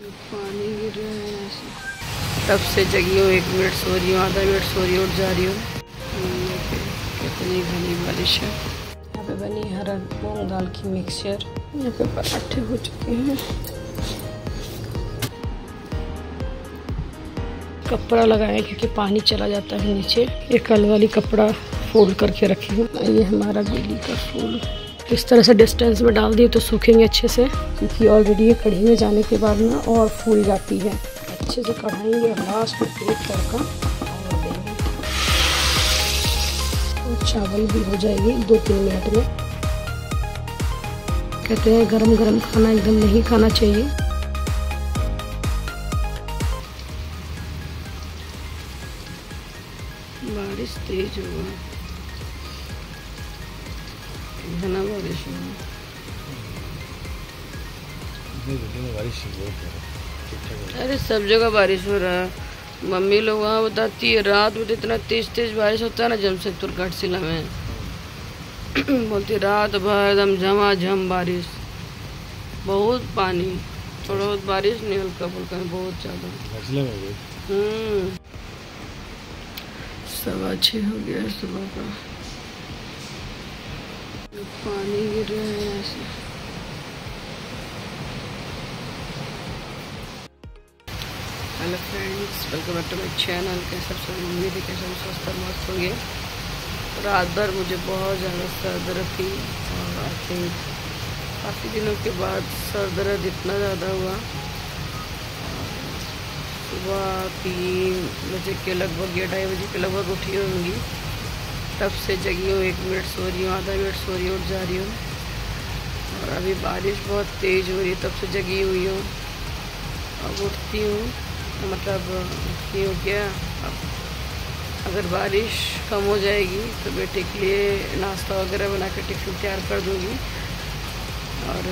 पानी गिर रहा है ऐसे। तब से जगी हो, 1 मिनट सो रही हूँ, आधा मिनट सो रही हूँ, उठ जा रही हूँ। कितनी घनी बारिश है। यहाँ पे बनी हरा मूंग दाल की मिक्सचर। यहाँ पे पराठे हो चुके हैं। कपड़ा लगाया क्योंकि पानी चला जाता है नीचे। ये कल वाली कपड़ा फोल्ड करके रखी हूँ। ये हमारा बेली का फूल इस तरह से डिस्टेंस में डाल दिए तो सूखेंगे अच्छे से, क्योंकि ऑलरेडी ये कढ़ी में जाने के बाद ना और फूल जाती है। अच्छे से कढ़ाएंगे लास्ट में एक तड़का और देंगे और चावल भी हो जाएगी 2-3 मिनट में। कहते हैं गरम गरम खाना एकदम नहीं खाना चाहिए। बारिश तेज हुआ, घना बारिश हो। अरे सब जगह बारिश हो रहा है। मम्मी लोग वहाँ बताती है रात में तो इतना तेज तेज बारिश होता है ना जमशेदपुर घाटशिला में, बोलती रात भर एकदम झमाझम बारिश, बहुत पानी, थोड़ा बहुत बारिश नहीं, हल्का फुल्का, बहुत ज़्यादा। सब अच्छे हो गया सुबह का। पानी गिर रहा है ऐसे। Hello friends, welcome back to my channel. कैसे सब? मम्मी भी कैसे? स्वस्थ और मस्त हो गए। रात भर मुझे बहुत ज़्यादा सर दर्द थी और आई थिंक काफ़ी दिनों के बाद सर दर्द इतना ज़्यादा हुआ। सुबह 3 बजे के लगभग या 2:30 बजे के लगभग उठी होंगी। तब से जगी हूँ, 1 मिनट सो रही हूँ, आधा मिनट सो रही हूँ, उठ जा रही हूँ। और अभी बारिश बहुत तेज़ हो रही है, तब से जगी हुई हूँ। अब उठती हूँ, मतलब ये हो गया। अब अगर बारिश कम हो जाएगी तो बेटे के लिए नाश्ता वगैरह बना के टिफिन तैयार कर दूँगी और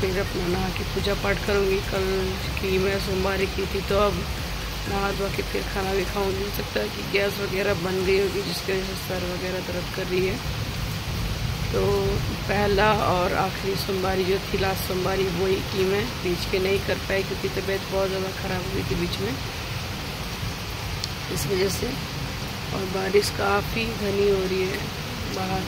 फिर अपना नहा के पूजा पाठ करूँगी। कल की मैं सोमवारी की थी तो अब नहा धो के फिर खाना भी खाऊंगी। हो सकता है कि गैस वगैरह बन गई होगी जिसकी वजह से सर वगैरह दर्द कर रही है। तो पहला और आखिरी सोमवारी जो थी, लास्ट सोमवारी, वही की मैं बीच के नहीं कर पाई क्योंकि तबीयत बहुत ज़्यादा ख़राब हुई थी बीच में, इस वजह से। और बारिश काफ़ी घनी हो रही है बाहर।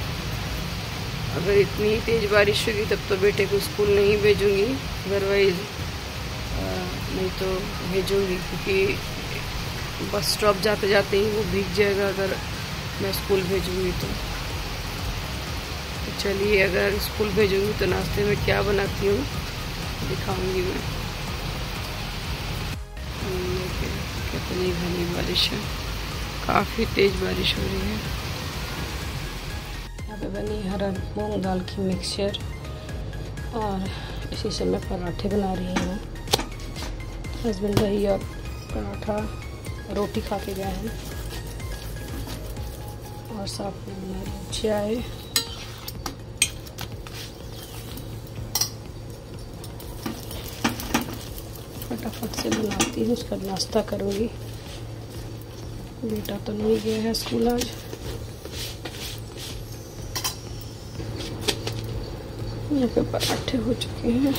अगर इतनी तेज़ बारिश होगी तब तो बेटे को स्कूल नहीं भेजूँगी, अदरवाइज़ नहीं तो भेजूँगी क्योंकि बस स्टॉप जाते जाते ही वो भीग जाएगा अगर मैं स्कूल भेजूँगी तो। चलिए, अगर स्कूल भेजूँगी तो नाश्ते में क्या बनाती हूँ दिखाऊँगी मैं। कितनी घनी बारिश है, काफ़ी तेज़ बारिश हो रही है। यहाँ पे बनी हरा मूंग दाल की मिक्सचर और इसी से मैं पराठे बना रही हूँ। हस्बैंड भाई और पराठा रोटी खा के गए हैं और साथ में बना रही चाय। फटाफट से बनाती हूँ, उसका नाश्ता करूँगी। बेटा तो नहीं गया है स्कूल आज। यहाँ पे पराठे हो चुके हैं।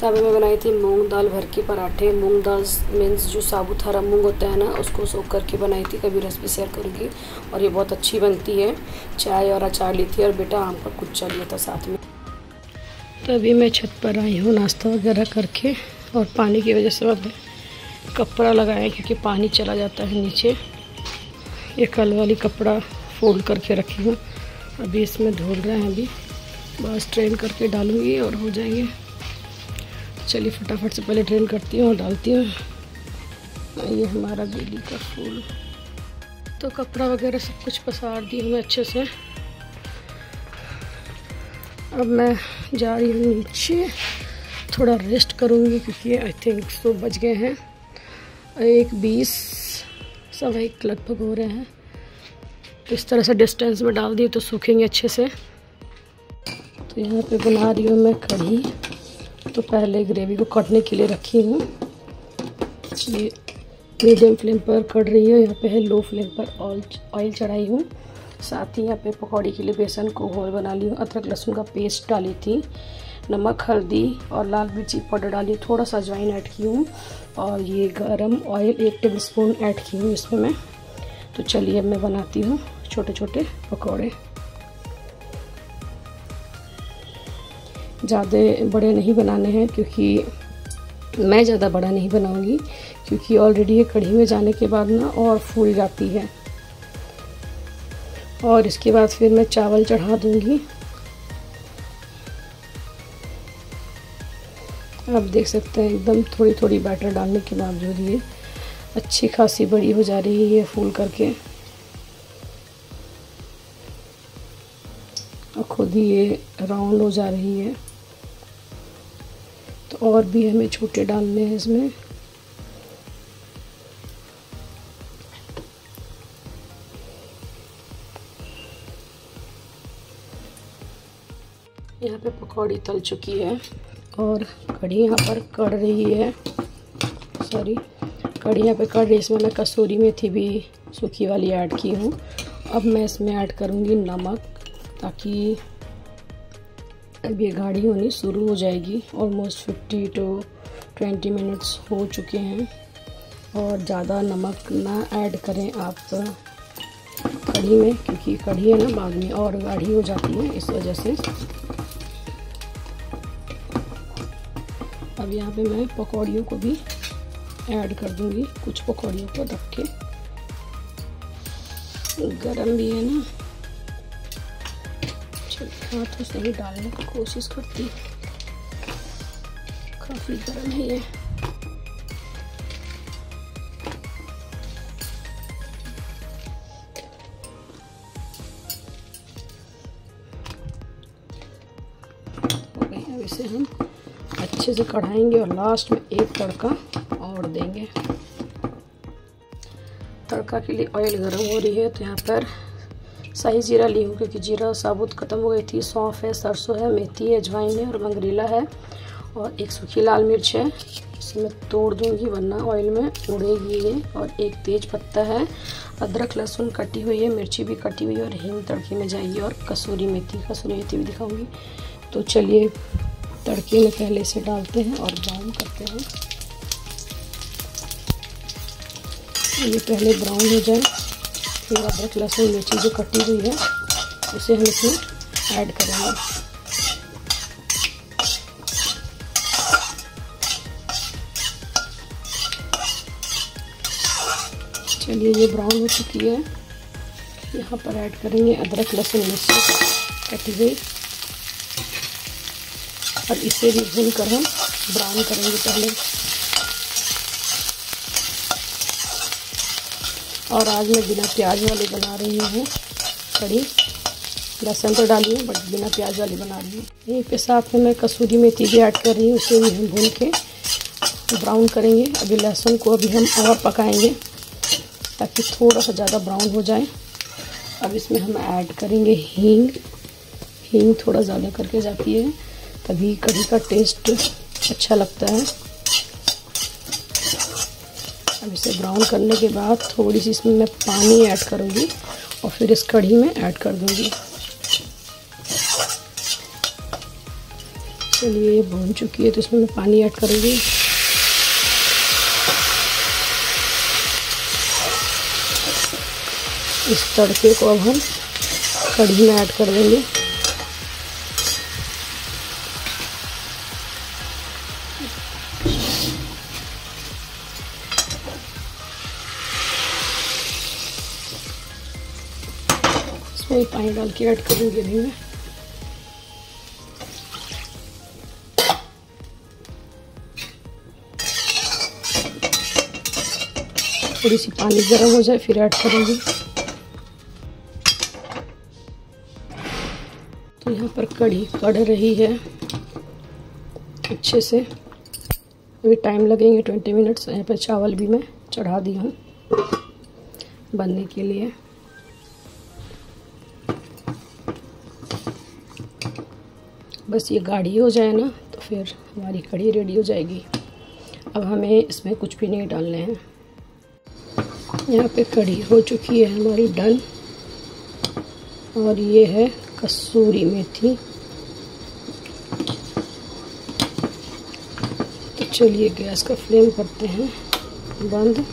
तब मैं बनाई थी मूंग दाल भर के पराठे। मूंग दाल मीन्स जो साबुत हरा मूंग होता है ना, उसको सोख करके बनाई थी, कभी रेसिपी शेयर करूँगी। और ये बहुत अच्छी बनती है। चाय और अचार ली थी और बेटा आम का कुच्चा लिया था साथ में। तभी मैं छत पर आई हूँ नाश्ता वगैरह करके। और पानी की वजह से अब कपड़ा लगाया क्योंकि पानी चला जाता है नीचे। ये कल वाली कपड़ा फोल्ड करके रखी हूँ, अभी इसमें धुल रहे हैं। अभी बस ट्रेन करके डालूँगी और हो जाएंगे। चलिए फटाफट से पहले ड्रेन करती हूँ और डालती हूँ। ये हमारा बेली का फूल। तो कपड़ा वगैरह सब कुछ पसार दी हूँ अच्छे से। अब मैं जा रही हूँ नीचे, थोड़ा रेस्ट करूँगी क्योंकि आई थिंक 100 बज गए हैं, 1:20, 1:15 लगभग हो रहे हैं। इस तरह से डिस्टेंस में डाल दिए तो सूखेंगे अच्छे से। तो यहाँ पे बना रही हूँ मैं कढ़ी। तो पहले ग्रेवी को काटने के लिए रखी हूँ। ये मीडियम फ्लेम पर कढ़ रही है। यहाँ पे है लो फ्लेम पर ऑयल चढ़ाई हूँ। साथ ही यहाँ पे पकौड़ी के लिए बेसन को घोल बना ली हूँ। अदरक लहसुन का पेस्ट डाली थी, नमक हल्दी और लाल मिर्ची पाउडर डाली, थोड़ा सा अजवाइन ऐड की हूँ और ये गरम ऑयल 1 टेबलस्पून ऐड की हूँ इसमें मैं। तो चलिए मैं बनाती हूँ छोटे छोटे पकौड़े। ज़्यादा बड़े नहीं बनाने हैं क्योंकि मैं ज़्यादा बड़ा नहीं बनाऊंगी, क्योंकि ऑलरेडी ये कढ़ी में जाने के बाद ना और फूल जाती है। और इसके बाद फिर मैं चावल चढ़ा दूंगी। आप देख सकते हैं एकदम थोड़ी थोड़ी बैटर डालने के बावजूद ये अच्छी खासी बड़ी हो जा रही है फूल करके। और खुद ही ये राउंड हो जा रही है। तो और भी हमें छोटे डालने हैं इसमें। यहाँ पे पकौड़ी तल चुकी है और कढ़ी यहाँ पर कढ़ रही है। कढ़ी यहाँ पे कढ़ रही है। इसमें मैं कसूरी मेथी भी सूखी वाली ऐड की हूँ। अब मैं इसमें ऐड करूँगी नमक, ताकि अब ये गाढ़ी होनी शुरू हो जाएगी। ऑलमोस्ट 50 to 20 मिनट्स हो चुके हैं। और ज़्यादा नमक ना ऐड करें आप कढ़ी में, क्योंकि कढ़ी है ना बाद में और गाढ़ी हो जाती है, इस वजह से। अब यहाँ पे मैं पकौड़ियों को भी ऐड कर दूँगी, कुछ पकौड़ियों को रख के। गर्म भी है ना, हाथों से ही डालने की कोशिश करती, काफ़ी गर्म है ये। अब इसे हम अच्छे से कढ़ाएंगे और लास्ट में एक तड़का और देंगे। तड़का के लिए ऑयल गर्म हो रही है। तो यहाँ पर शाही जीरा ली हूँ, क्योंकि जीरा साबुत ख़त्म हो गई थी। सौंफ है, सरसों है, मेथी है, अजवाइन है और मंगरीला है और एक सूखी लाल मिर्च है। इसे मैं तोड़ दूँगी वरना ऑयल में उड़ेगी ये। और एक तेज पत्ता है। अदरक लहसुन कटी हुई है, मिर्ची भी कटी हुई है और हींग तड़के में जाएगी। और कसूरी मेथी भी दिखाऊँगी। तो चलिए तड़के में पहले इसे डालते हैं और ब्राउन करते हैं। ये पहले ब्राउन हो जाए, फिर अदरक लहसुन मिर्ची जो कटी हुई है उसे हम इसमें ऐड करेंगे। चलिए ये ब्राउन हो चुकी है। यहाँ पर ऐड करेंगे अदरक लहसुन मिर्ची कटी हुई और इसे भी भून कर हम ब्राउन करेंगे पहले। और आज मैं बिना प्याज वाली बना रही हूँ कढ़ी। लहसुन तो डाली हूँ बट बिना प्याज वाली बना रही हूँ। यहीं पे साथ में मैं कसूरी मेथी भी ऐड कर रही हूँ, उसे भी हम भून के ब्राउन करेंगे। अभी लहसुन को अभी हम और पकाएंगे ताकि थोड़ा सा ज़्यादा ब्राउन हो जाए। अब इसमें हम ऐड करेंगे हींग थोड़ा ज़्यादा करके जाती है, तभी कढ़ी का टेस्ट अच्छा लगता है। अब इसे ब्राउन करने के बाद थोड़ी सी इसमें मैं पानी ऐड करूँगी और फिर इस कढ़ी में ऐड कर दूँगी। चलिए ये भून चुकी है तो इसमें मैं पानी ऐड करूँगी। इस तड़के को अब हम कढ़ी में ऐड कर देंगे। इसमें पानी डाल के ऐड करूँगी अभी मैं। थोड़ी सी पानी गर्म हो जाए फिर ऐड करूँगी। तो यहाँ पर कढ़ी कढ़ रही है अच्छे से। अभी टाइम लगेंगे 20 मिनट्स। यहाँ पर चावल भी मैं चढ़ा दी हूँ बनने के लिए। बस ये गाढ़ी हो जाए ना तो फिर हमारी कढ़ी रेडी हो जाएगी। अब हमें इसमें कुछ भी नहीं डालने हैं। यहाँ पे कड़ी हो चुकी है हमारी डन। और ये है कसूरी मेथी। तो चलिए गैस का फ्लेम करते हैं बंद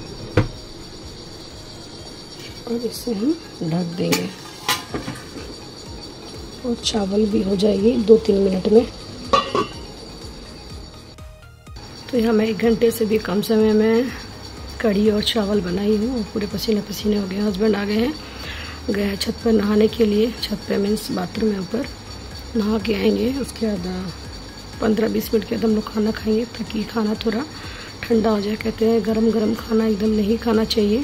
और इसे हम ढक देंगे और चावल भी हो जाएगी 2-3 मिनट में। तो यहाँ मैं 1 घंटे से भी कम समय में कड़ी और चावल बनाई हूँ। पूरे पसीने पसीने हो गए, हस्बैंड आ गए हैं, गए छत पर नहाने के लिए। छत पर मीन्स बाथरूम में ऊपर नहा के आएंगे। उसके बाद 15-20 मिनट के बाद हम लोग खाना खाएंगे ताकि खाना थोड़ा ठंडा हो जाए। कहते हैं गरम गरम खाना एकदम नहीं खाना चाहिए,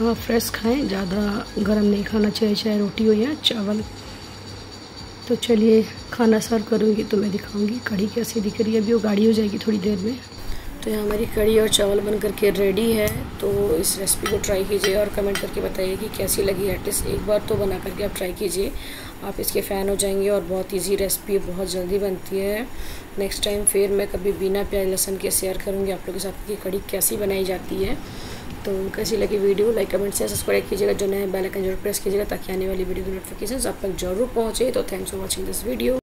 फ्रेश खाएं, ज़्यादा गरम नहीं खाना चाहिए, चाहे रोटी हो या चावल। तो चलिए खाना सर्व करूँगी तो मैं दिखाऊँगी कड़ी कैसी दिख रही है। अभी वो गाढ़ी हो जाएगी थोड़ी देर में। तो यहाँ हमारी कड़ी और चावल बन करके रेडी है। तो इस रेसिपी को ट्राई कीजिए और कमेंट करके बताइए कि कैसी लगी। एटलीस्ट एक बार तो बना करके आप ट्राई कीजिए, आप इसके फ़ैन हो जाएंगे। और बहुत इजी रेसिपी, बहुत जल्दी बनती है। नेक्स्ट टाइम फिर मैं कभी बिना प्याज लहसुन के शेयर करूँगी आप लोगों के साथ कि कड़ी कैसी बनाई जाती है। तो कैसी लगी video, like comment share subscribe कीजिएगा, जो नए बेल आइकन जरूर प्रेस कीजिएगा ताकि आने वाली वीडियो की नोटिफिकेशन आप तक जरूर पहुँचे। तो thanks for watching this video.